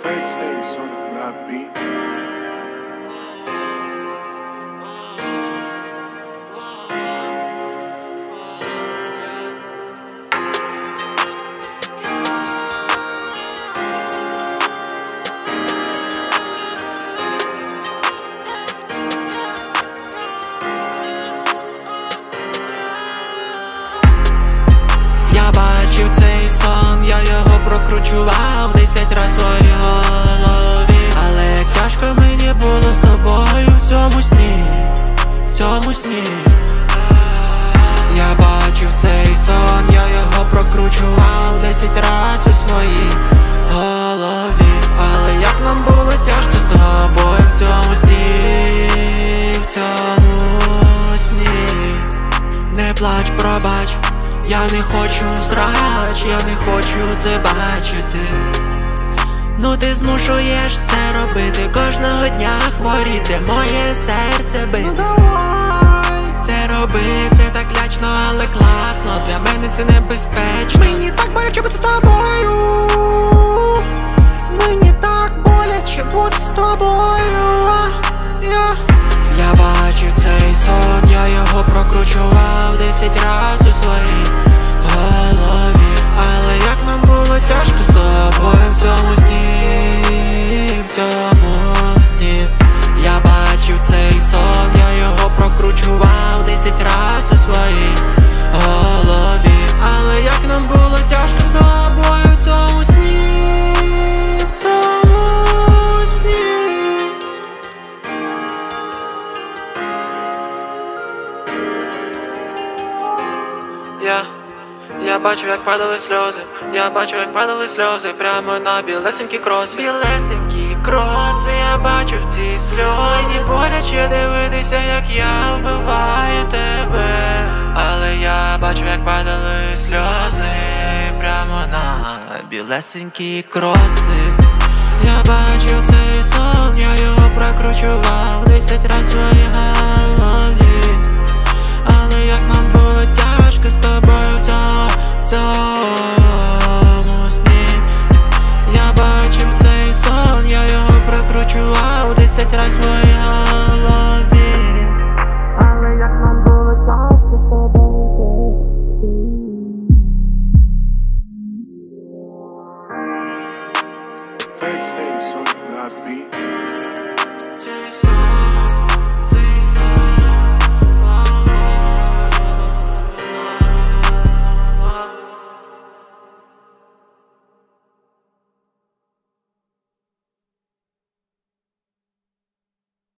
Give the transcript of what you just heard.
Fake status on the map beat. Я бачив цей сон, я його прокручував 10 раз в своїй голові. Але як тяжко мені було з тобою в цьому сні, Я бачив цей сон, я його прокручував 10 раз у своїй голові. Але як нам було тяжко з тобою в цьому сні, Не плач, пробач, я не хочу срач, я не хочу це бачити. Ну ти змушуєш це робити, кожного дня хворіти, моє серце бити. Це роби, це так лячно, але класно, для мене це небезпечно. Мені так боляче бути з тобою, Я бачив цей сон, я його прокручував 10 раз у своїй голові. Але як нам було тяжко з тобою в цьому сні, Я бачив цей сон, я його прокручував 10 раз у своїй голові. Але як нам було тяжко з тобою в цьому сні, Я бачив, як падали сльози, прямо на білесенькі кроси. Я бачив ці сльози, боляче дивитися, як я вбиваю тебе. Але я бачив, як падали сльози, прямо на білесенькі кроси. Я бачив цей сон, я його прокручував 10 раз в своїй голові. Але як нам було тяжко з тобою в цьому сні. Я бачив цей сон, я його прокручував 10 раз в своїй голові.